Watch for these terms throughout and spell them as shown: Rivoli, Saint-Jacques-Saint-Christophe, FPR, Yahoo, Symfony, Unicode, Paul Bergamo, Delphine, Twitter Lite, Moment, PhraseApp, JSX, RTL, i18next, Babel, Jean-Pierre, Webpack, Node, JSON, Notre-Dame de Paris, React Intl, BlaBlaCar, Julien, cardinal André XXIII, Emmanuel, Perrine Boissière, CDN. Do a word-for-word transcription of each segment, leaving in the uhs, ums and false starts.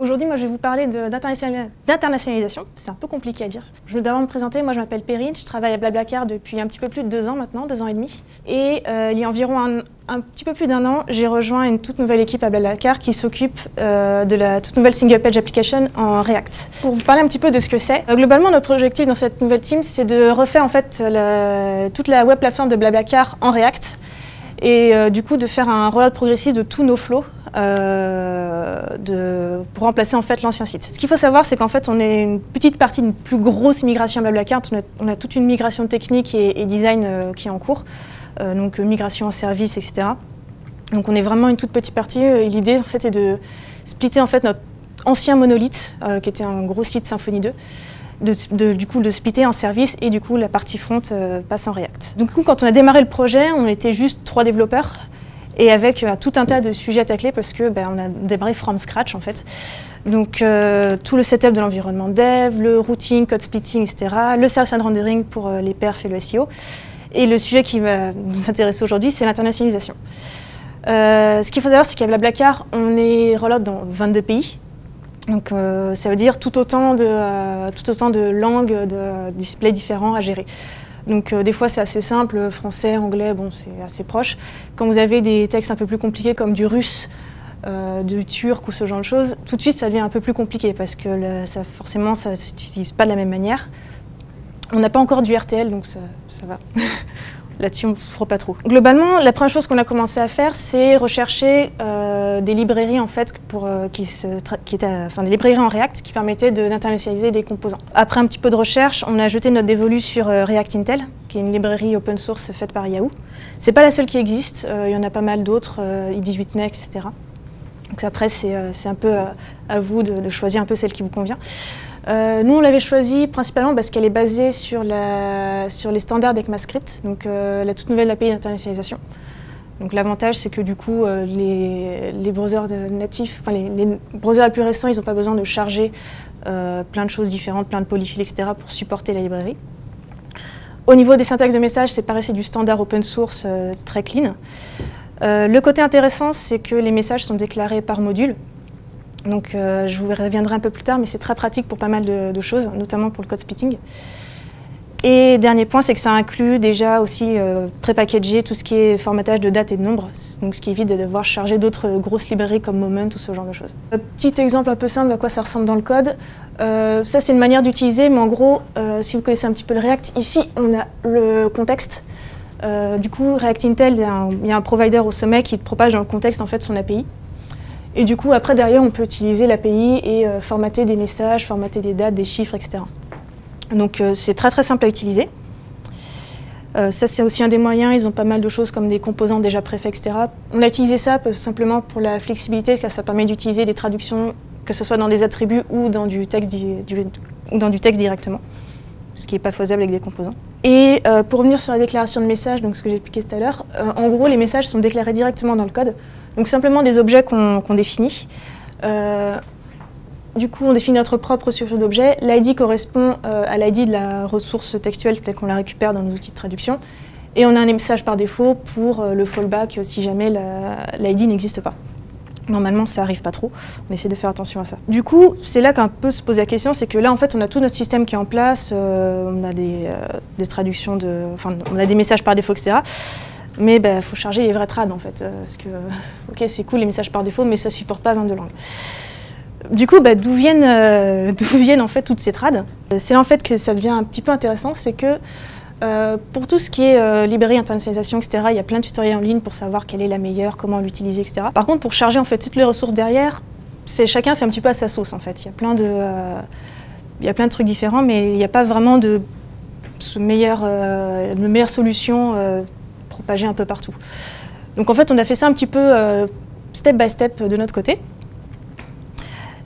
Aujourd'hui, moi, je vais vous parler d'internationalisation. C'est un peu compliqué à dire. Je vais d'abord me présenter. Moi, je m'appelle Perrine. Je travaille à BlaBlaCar depuis un petit peu plus de deux ans maintenant, deux ans et demi. Et euh, il y a environ un, un petit peu plus d'un an, j'ai rejoint une toute nouvelle équipe à BlaBlaCar qui s'occupe euh, de la toute nouvelle single page application en React. Pour vous parler un petit peu de ce que c'est, euh, globalement, notre objectif dans cette nouvelle team, c'est de refaire en fait la, toute la web plateforme de BlaBlaCar en React. Et euh, du coup, de faire un rollout progressif de tous nos flows euh, de, pour remplacer en fait l'ancien site. Ce qu'il faut savoir, c'est qu'en fait, on est une petite partie d'une plus grosse migration BlaBlaCar. On a, on a toute une migration technique et, et design euh, qui est en cours, euh, donc euh, migration en service, et cetera. Donc, on est vraiment une toute petite partie. L'idée, en fait, est de splitter en fait notre ancien monolithe, euh, qui était un gros site Symfony deux. De, de, du coup, de splitter en service et du coup, la partie front euh, passe en React. Donc, du coup, quand on a démarré le projet, on était juste trois développeurs et avec euh, tout un tas de sujets à tacler parce que ben, on a démarré from scratch en fait. Donc, euh, tout le setup de l'environnement dev, le routing, code splitting, et cetera, le service and rendering pour euh, les perfs et le S E O. Et le sujet qui va nous intéresser aujourd'hui, c'est l'internationalisation. Euh, ce qu'il faut savoir, c'est qu'à BlaBlaCar, on est rollout dans vingt-deux pays. Donc euh, ça veut dire tout autant de, euh, tout autant de langues, de euh, displays différents à gérer. Donc euh, des fois c'est assez simple, français, anglais, bon c'est assez proche. Quand vous avez des textes un peu plus compliqués comme du russe, euh, du turc ou ce genre de choses, tout de suite ça devient un peu plus compliqué parce que le, ça, forcément ça ne s'utilise pas de la même manière. On n'a pas encore du R T L donc ça, ça va. Là-dessus, on ne souffre pas trop. Globalement, la première chose qu'on a commencé à faire, c'est rechercher euh, des librairies en fait, pour euh, qui se tra qui étaient, enfin, des librairies en React qui permettaient d'internationaliser de, des composants. Après un petit peu de recherche, on a jeté notre dévolu sur euh, React Intl, qui est une librairie open source faite par Yahoo. C'est pas la seule qui existe. Il euh, y en a pas mal d'autres, euh, i dix-huit next, et cetera. Donc après, c'est euh, un peu euh, à vous de, de choisir un peu celle qui vous convient. Euh, nous, on l'avait choisie principalement parce qu'elle est basée sur, la, sur les standards d'ECMAScript, donc euh, la toute nouvelle A P I d'internationalisation. Donc l'avantage, c'est que du coup, euh, les, les browsers de natifs, enfin les, les browsers les plus récents, ils n'ont pas besoin de charger euh, plein de choses différentes, plein de polyfilles, et cetera, pour supporter la librairie. Au niveau des syntaxes de messages, c'est pareil, c'est du standard open source euh, très clean. Euh, le côté intéressant, c'est que les messages sont déclarés par module. Donc euh, je vous reviendrai un peu plus tard, mais c'est très pratique pour pas mal de, de choses, notamment pour le code splitting. Et dernier point, c'est que ça inclut déjà aussi euh, pré-packager tout ce qui est formatage de dates et de nombres, donc ce qui évite de devoir charger d'autres grosses librairies comme Moment ou ce genre de choses. Un petit exemple un peu simple à quoi ça ressemble dans le code. Euh, ça, c'est une manière d'utiliser, mais en gros, euh, si vous connaissez un petit peu le React, ici, on a le contexte. Euh, du coup, React Intl, il y a un, il y a un provider au sommet qui propage dans le contexte en fait, son A P I. Et du coup, après, derrière, on peut utiliser l'A P I et euh, formater des messages, formater des dates, des chiffres, et cetera. Donc, euh, c'est très, très simple à utiliser. Euh, ça, c'est aussi un des moyens. Ils ont pas mal de choses comme des composants déjà préfaits, et cetera. On a utilisé ça simplement pour la flexibilité, car ça permet d'utiliser des traductions, que ce soit dans des attributs ou dans du texte, di du, dans du texte directement, ce qui n'est pas faisable avec des composants. Et euh, pour revenir sur la déclaration de messages, donc ce que j'ai expliqué tout à l'heure, euh, en gros, les messages sont déclarés directement dans le code. Donc simplement des objets qu'on qu'on définit. Euh, du coup, on définit notre propre structure d'objet. L'I D correspond euh, à l'I D de la ressource textuelle telle qu'on la récupère dans nos outils de traduction. Et on a un message par défaut pour euh, le fallback si jamais l'I D n'existe pas. Normalement, ça n'arrive pas trop. On essaie de faire attention à ça. Du coup, c'est là qu'un peu se pose la question, c'est que là, en fait, on a tout notre système qui est en place. Euh, on a des, euh, des traductions, de, enfin, on a des messages par défaut, et cetera. Mais il bah, faut charger les vrais trads, en fait. Parce que, ok, c'est cool, les messages par défaut, mais ça ne supporte pas vingt-deux langues. Du coup, bah, d'où viennent, euh, d'où viennent, en fait, toutes ces trads? C'est là, en fait, que ça devient un petit peu intéressant. C'est que, euh, pour tout ce qui est euh, librairie, internationalisation, et cetera, il y a plein de tutoriels en ligne pour savoir quelle est la meilleure, comment l'utiliser, et cetera. Par contre, pour charger, en fait, toutes les ressources derrière, c'est chacun fait un petit peu à sa sauce, en fait. Il y a plein de, euh, il y a plein de trucs différents, mais il n'y a pas vraiment de, de, meilleure, euh, de meilleure solution euh, propagé un peu partout. Donc en fait, on a fait ça un petit peu euh, step by step de notre côté.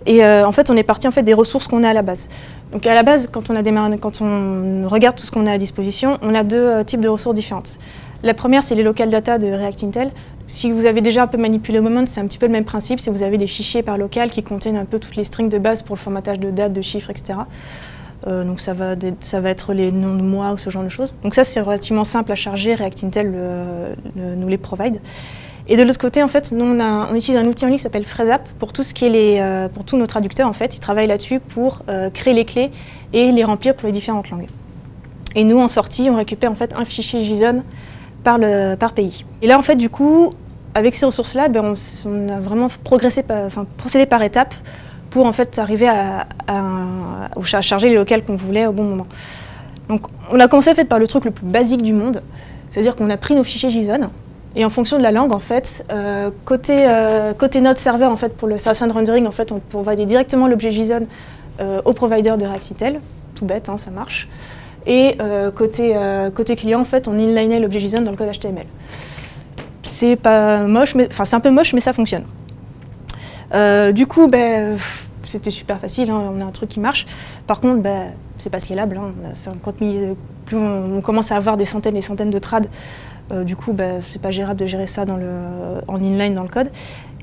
Et euh, en fait, on est parti en fait, des ressources qu'on a à la base. Donc à la base, quand on, a démarré, quand on regarde tout ce qu'on a à disposition, on a deux euh, types de ressources différentes. La première, c'est les local data de React Intl. Si vous avez déjà un peu manipulé Moment, c'est un petit peu le même principe. Si vous avez des fichiers par local qui contiennent un peu toutes les strings de base pour le formatage de dates, de chiffres, et cetera. Euh, donc ça va, ça va être les noms de mois ou ce genre de choses. Donc ça, c'est relativement simple à charger. React Intl euh, le, nous les provide. Et de l'autre côté, en fait, nous, on, a, on utilise un outil en ligne qui s'appelle PhraseApp pour tout ce qui est les, euh, pour tous nos traducteurs. En fait, ils travaillent là-dessus pour euh, créer les clés et les remplir pour les différentes langues. Et nous, en sortie, on récupère en fait un fichier JSON par, le, par pays. Et là, en fait, du coup, avec ces ressources-là, ben, on, on a vraiment progressé, par, enfin, procédé par étapes pour en fait arriver à, à, à charger les locales qu'on voulait au bon moment. Donc, on a commencé en fait par le truc le plus basique du monde, c'est-à-dire qu'on a pris nos fichiers JSON. Et en fonction de la langue, en fait, euh, côté, euh, côté notre serveur, en fait, pour le Sound Rendering, en fait, on providait directement l'objet JSON euh, au provider de React Intl. Tout bête, hein, ça marche. Et euh, côté, euh, côté client, en fait, on inlinait l'objet JSON dans le code H T M L. C'est pas moche, mais enfin, c'est un peu moche, mais ça fonctionne. Euh, du coup, ben, c'était super facile, hein, on a un truc qui marche. Par contre, ben, c'est pas scalable. Hein, on a cinquante mille, plus on, on commence à avoir des centaines et des centaines de trades. Euh, du coup, bah, c'est pas gérable de gérer ça dans le, en inline dans le code.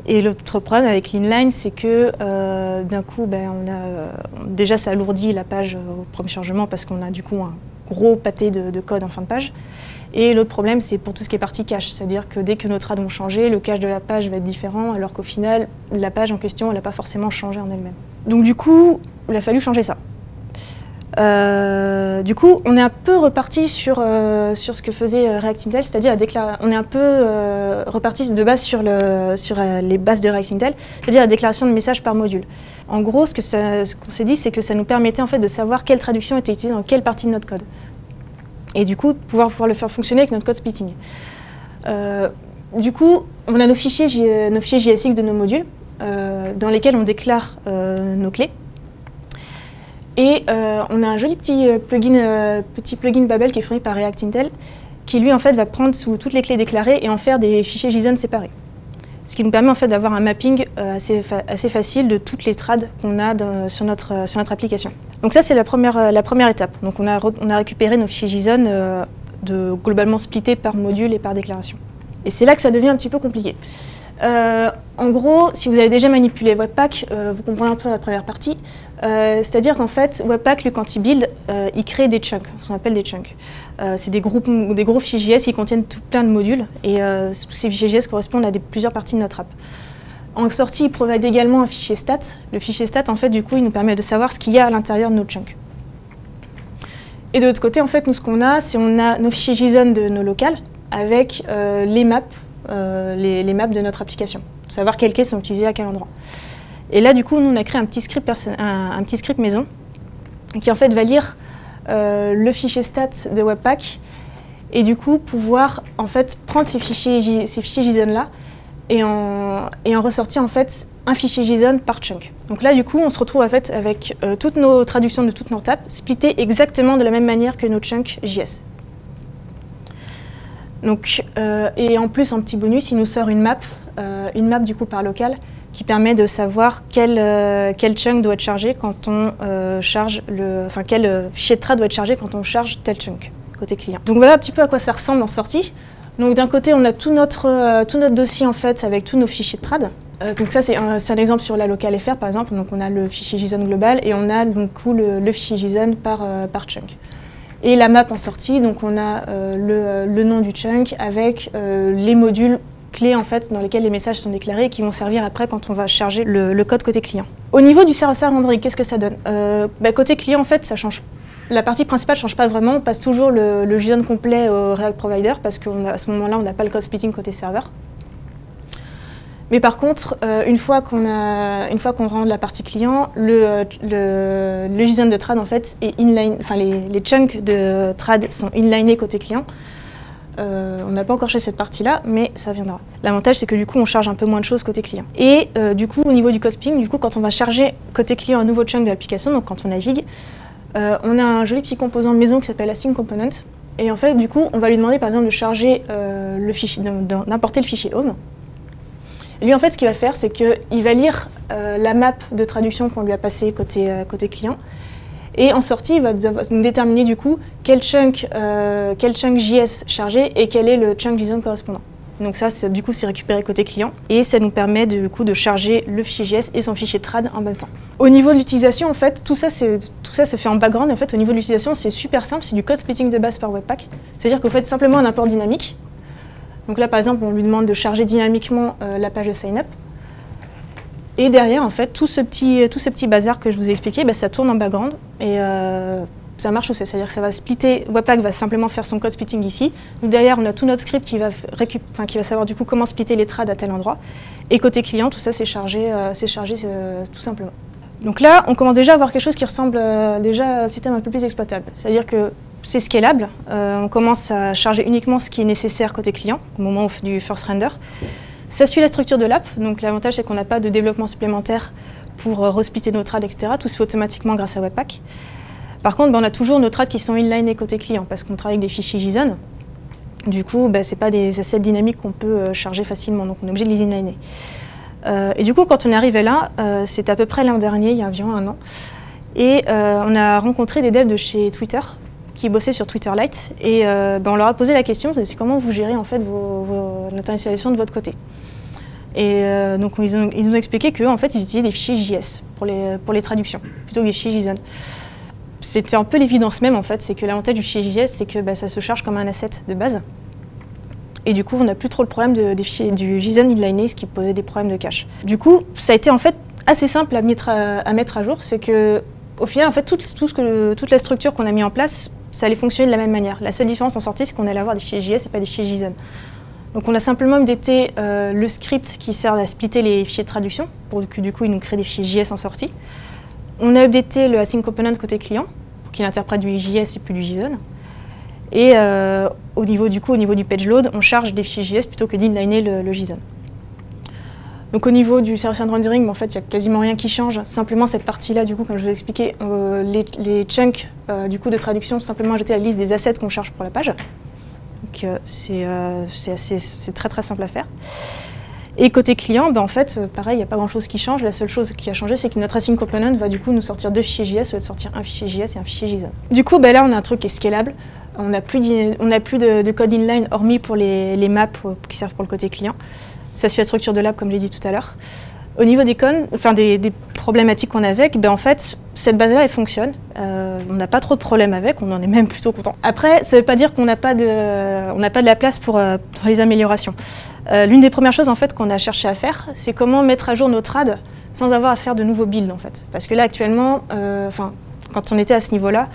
Et l'autre problème avec l'inline, c'est que euh, d'un coup, bah, on a, déjà ça alourdit la page au premier chargement parce qu'on a du coup un gros pâté de, de code en fin de page. Et l'autre problème, c'est pour tout ce qui est partie cache. C'est-à-dire que dès que nos trades ont changé, le cache de la page va être différent, alors qu'au final, la page en question, elle n'a pas forcément changé en elle-même. Donc du coup, il a fallu changer ça. Euh, du coup, on est un peu reparti sur, euh, sur ce que faisait euh, React Intl, c'est-à-dire on est un peu euh, reparti de base sur, le, sur euh, les bases de React Intl, c'est-à-dire la déclaration de messages par module. En gros, ce qu'on qu'on s'est dit, c'est que ça nous permettait en fait de savoir quelle traduction était utilisée dans quelle partie de notre code. Et du coup, pouvoir, pouvoir le faire fonctionner avec notre code splitting. Euh, du coup, on a nos fichiers, nos fichiers J S X de nos modules, euh, dans lesquels on déclare euh, nos clés. Et euh, on a un joli petit plugin, euh, petit plugin Babel qui est fourni par React Intl, qui lui en fait va prendre sous toutes les clés déclarées et en faire des fichiers JSON séparés. Ce qui nous permet en fait d'avoir un mapping euh, assez, fa assez facile de toutes les trades qu'on a dans, sur, notre, euh, sur notre application. Donc ça c'est la première, euh, la première étape. Donc on a, on a récupéré nos fichiers JSON euh, de, globalement splittés par module et par déclaration. Et c'est là que ça devient un petit peu compliqué. Euh, en gros, si vous avez déjà manipulé Webpack, euh, vous comprenez un peu la première partie. Euh, C'est-à-dire qu'en fait, Webpack, lui, quand il build, euh, il crée des chunks, ce qu'on appelle des chunks. Euh, C'est des, des gros fichiers J S qui contiennent tout plein de modules, et euh, tous ces fichiers J S correspondent à des, plusieurs parties de notre app. En sortie, il provide également un fichier stat. Le fichier stat, en fait, du coup, il nous permet de savoir ce qu'il y a à l'intérieur de nos chunks. Et de l'autre côté, en fait, nous, ce qu'on a, c'est on a nos fichiers JSON de nos locales avec euh, les maps. Euh, les, les maps de notre application, pour savoir quelles clés sont utilisées à quel endroit. Et là, du coup, nous, on a créé un petit script, un, un petit script maison qui, en fait, va lire euh, le fichier stats de Webpack et, du coup, pouvoir, en fait, prendre ces fichiers, ces fichiers JSON-là et en, et en ressortir, en fait, un fichier JSON par chunk. Donc là, du coup, on se retrouve, en fait, avec euh, toutes nos traductions de toutes nos tables splittées exactement de la même manière que nos chunks J S. Donc, euh, et en plus, en petit bonus, il nous sort une map, euh, une map du coup par local, qui permet de savoir quel, euh, quel chunk doit être chargé quand on euh, charge le, enfin quel euh, fichier de trad doit être chargé quand on charge tel chunk côté client. Donc voilà un petit peu à quoi ça ressemble en sortie. Donc d'un côté, on a tout notre euh, tout notre dossier en fait avec tous nos fichiers de trad. Euh, donc ça c'est un, un exemple sur la locale F R par exemple. Donc on a le fichier JSON global et on a donc coup, le, le fichier JSON par euh, par chunk. Et la map en sortie, donc on a euh, le, le nom du chunk avec euh, les modules clés en fait, dans lesquels les messages sont déclarés et qui vont servir après quand on va charger le, le code côté client. Au niveau du service rendering, qu'est-ce que ça donne euh, bah, côté client, en fait, ça change. La partie principale ne change pas vraiment, on passe toujours le, le JSON complet au React Provider parce qu'à ce moment-là, on n'a pas le code splitting côté serveur. Mais par contre, euh, une fois qu'on a, une fois qu'on rend la partie client, le, le, le JSON de trad en fait est inline, enfin les, les chunks de trad sont inlinés côté client. Euh, on n'a pas encore fait cette partie-là, mais ça viendra. L'avantage c'est que du coup on charge un peu moins de choses côté client. Et euh, du coup au niveau du code splitting, du coup quand on va charger côté client un nouveau chunk de l'application, donc quand on navigue, euh, on a un joli petit composant de maison qui s'appelle Async Component. Et en fait du coup on va lui demander par exemple de charger euh, le fichier, d'importer le fichier home. Lui, en fait, ce qu'il va faire, c'est qu'il va lire euh, la map de traduction qu'on lui a passée côté, euh, côté client. Et en sortie, il va nous déterminer du coup quel chunk, euh, quel chunk J S chargé et quel est le chunk JSON correspondant. Donc ça, du coup, c'est récupéré côté client et ça nous permet de, du coup, de charger le fichier J S et son fichier trad en même temps. Au niveau de l'utilisation, en fait, tout ça, tout ça se fait en background. En fait, au niveau de l'utilisation, c'est super simple, c'est du code splitting de base par Webpack. C'est-à-dire qu'en fait, simplement un import dynamique. Donc là, par exemple, on lui demande de charger dynamiquement euh, la page de sign-up. Et derrière, en fait, tout ce petit, tout ce petit bazar que je vous ai expliqué, bah, ça tourne en background et euh, ça marche aussi. C'est-à-dire que ça va splitter, Webpack va simplement faire son code splitting ici. Donc derrière, on a tout notre script qui va, récup... enfin, qui va savoir du coup comment splitter les trads à tel endroit. Et côté client, tout ça, c'est chargé, euh, c'est chargé euh, tout simplement. Donc là, on commence déjà à avoir quelque chose qui ressemble euh, déjà à un système un peu plus exploitable. C'est-à-dire que c'est scalable. Euh, on commence à charger uniquement ce qui est nécessaire côté client, au moment du first render. Ça suit la structure de l'app, donc l'avantage c'est qu'on n'a pas de développement supplémentaire pour euh, resplitter nos trads, et cetera. Tout se fait automatiquement grâce à Webpack. Par contre, ben, on a toujours nos trads qui sont inline et côté client, parce qu'on travaille avec des fichiers JSON. Du coup, ben, ce n'est pas des assets dynamiques qu'on peut euh, charger facilement, donc on est obligé de les inliner. Euh, et du coup, quand on est arrivé là, euh, c'est à peu près l'an dernier, il y a environ un an, et euh, on a rencontré des devs de chez Twitter, qui bossaient sur Twitter Lite, et euh, ben, on leur a posé la question, c'est comment vous gérez en fait l'internationalisation de votre côté. Et euh, donc ils, ont, ils nous ont expliqué qu'eux, en fait, ils utilisaient des fichiers J S pour les, pour les traductions, plutôt que des fichiers JSON. C'était un peu l'évidence même, en fait, c'est que l'avantage du fichier J S, c'est que ben, ça se charge comme un asset de base, et du coup, on n'a plus trop le problème de, des fichiers, du JSON inliné, ce qui posait des problèmes de cache. Du coup, ça a été en fait assez simple à mettre à, à, mettre à jour, c'est que au final, en fait, tout, tout ce que, toute la structure qu'on a mis en place, ça allait fonctionner de la même manière. La seule différence en sortie, c'est qu'on allait avoir des fichiers J S et pas des fichiers JSON. Donc on a simplement updaté euh, le script qui sert à splitter les fichiers de traduction, pour que du coup, il nous crée des fichiers J S en sortie. On a updaté le async component côté client, pour qu'il interprète du J S et plus du JSON. Et euh, au, niveau, du coup, au niveau du page load, on charge des fichiers J S plutôt que d'inliner le, le JSON. Donc au niveau du service and rendering, en fait, il n'y a quasiment rien qui change. Simplement cette partie-là, du coup, comme je vous ai expliqué, euh, les, les chunks euh, du coup, de traduction sont simplement ajoutés à la liste des assets qu'on charge pour la page. Donc euh, c'est euh, c'est très très simple à faire. Et côté client, ben, en fait, pareil, il n'y a pas grand-chose qui change. La seule chose qui a changé, c'est que notre async component va du coup nous sortir deux fichiers J S au lieu de sortir un fichier J S et un fichier JSON. Du coup, ben, là, on a un truc qui est scalable. On n'a plus, on a plus de, de code inline, hormis pour les, les maps qui servent pour le côté client. Ça suit la structure de l'app, comme je l'ai dit tout à l'heure. Au niveau des, con, enfin des, des problématiques qu'on a avec, ben en fait, cette base-là, elle fonctionne. Euh, on n'a pas trop de problèmes avec, on en est même plutôt content. Après, ça ne veut pas dire qu'on n'a pas, pas de la place pour, euh, pour les améliorations. Euh, L'une des premières choses en fait, qu'on a cherché à faire, c'est comment mettre à jour nos trads sans avoir à faire de nouveaux builds. En fait. Parce que là, actuellement, euh, quand on était à ce niveau-là,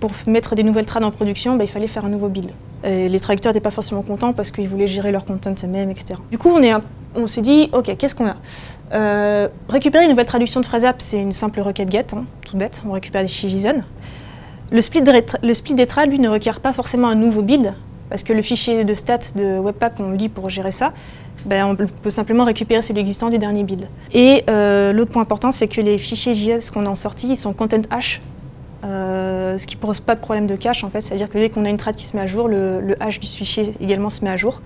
pour mettre des nouvelles trads en production, ben, il fallait faire un nouveau build. Et les traducteurs n'étaient pas forcément contents parce qu'ils voulaient gérer leur content eux-mêmes, et cetera. Du coup, on est un... on s'est dit, ok, qu'est-ce qu'on a euh, récupérer une nouvelle traduction de PhraseApp, c'est une simple requête get, hein, tout bête, on récupère des fichiers JSON. Le split, de le split des trads, lui, ne requiert pas forcément un nouveau build, parce que le fichier de stats de Webpack qu'on lit pour gérer ça, ben, on peut simplement récupérer celui existant du dernier build. Et euh, l'autre point important, c'est que les fichiers J S qu'on a en sortie, ils sont content hash, Euh, ce qui ne pose pas de problème de cache en fait, c'est-à-dire que dès qu'on a une trad qui se met à jour, le, le hash du fichier également se met à jour,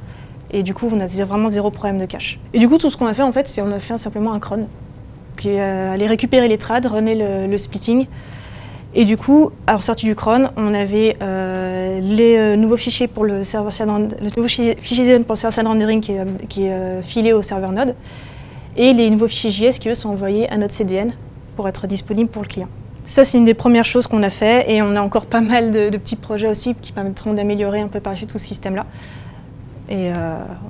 et du coup on a vraiment zéro problème de cache. Et du coup tout ce qu'on a fait en fait, c'est on a fait simplement un cron, qui est euh, aller récupérer les trads, runner le, le splitting, et du coup à la sortie du cron, on avait euh, les euh, nouveaux fichiers pour le serveur le nouveau fichier, fichier Z pour le serveur side rendering qui est, qui est euh, filé au serveur Node, et les nouveaux fichiers J S qui eux sont envoyés à notre C D N pour être disponibles pour le client. Ça, c'est une des premières choses qu'on a fait et on a encore pas mal de, de petits projets aussi qui permettront d'améliorer un peu par dessus tout ce système-là. Et euh,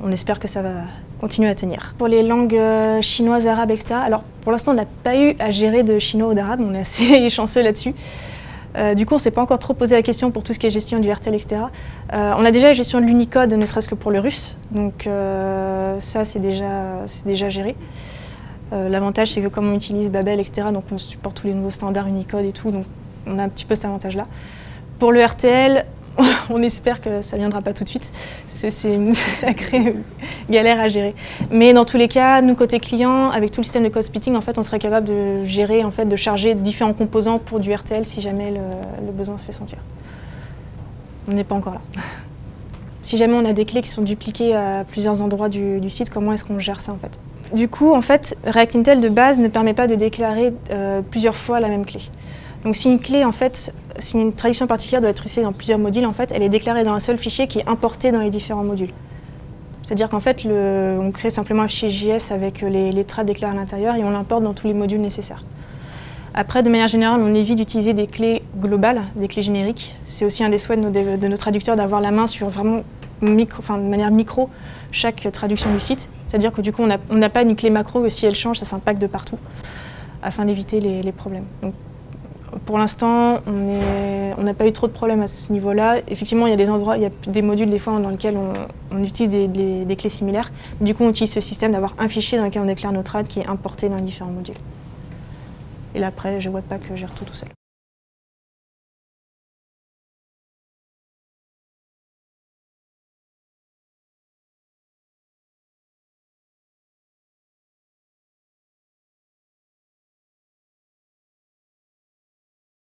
on espère que ça va continuer à tenir. Pour les langues euh, chinoises, arabes, et cetera, alors pour l'instant, on n'a pas eu à gérer de chinois ou d'arabe, on est assez chanceux là-dessus. Euh, du coup, on ne s'est pas encore trop posé la question pour tout ce qui est gestion du R T L, et cetera. Euh, on a déjà la gestion de l'Unicode, ne serait-ce que pour le russe, donc euh, ça, c'est déjà, c'est déjà géré. Euh, L'avantage, c'est que comme on utilise Babel, et cetera, donc on supporte tous les nouveaux standards Unicode et tout, donc on a un petit peu cet avantage-là. Pour le R T L, on espère que ça ne viendra pas tout de suite, c'est une sacrée galère à gérer. Mais dans tous les cas, nous, côté client, avec tout le système de code splitting, en fait, on serait capable de gérer, en fait, de charger différents composants pour du R T L si jamais le, le besoin se fait sentir. On n'est pas encore là. Si jamais on a des clés qui sont dupliquées à plusieurs endroits du, du site, comment est-ce qu'on gère ça, en fait? Du coup, en fait, React Intl de base ne permet pas de déclarer euh, plusieurs fois la même clé. Donc si une clé, en fait, si une traduction particulière doit être utilisée dans plusieurs modules, en fait, elle est déclarée dans un seul fichier qui est importé dans les différents modules. C'est-à-dire qu'en fait, le, on crée simplement un fichier J S avec les, les traits déclarés à l'intérieur et on l'importe dans tous les modules nécessaires. Après, de manière générale, on évite d'utiliser des clés globales, des clés génériques. C'est aussi un des souhaits de nos, de nos traducteurs d'avoir la main sur vraiment, micro, enfin, de manière micro, chaque traduction du site. C'est-à-dire que du coup, on n'a pas une clé macro que si elle change, ça s'impacte de partout, afin d'éviter les, les problèmes. Donc, pour l'instant, on n'a pas eu trop de problèmes à ce niveau-là. Effectivement, il y a des endroits, il y a des modules des fois dans lesquels on, on utilise des, des, des clés similaires. Du coup, on utilise ce système d'avoir un fichier dans lequel on déclare notre trad qui est importé dans différents modules. Et là, après, je vois pas que gère tout tout seul.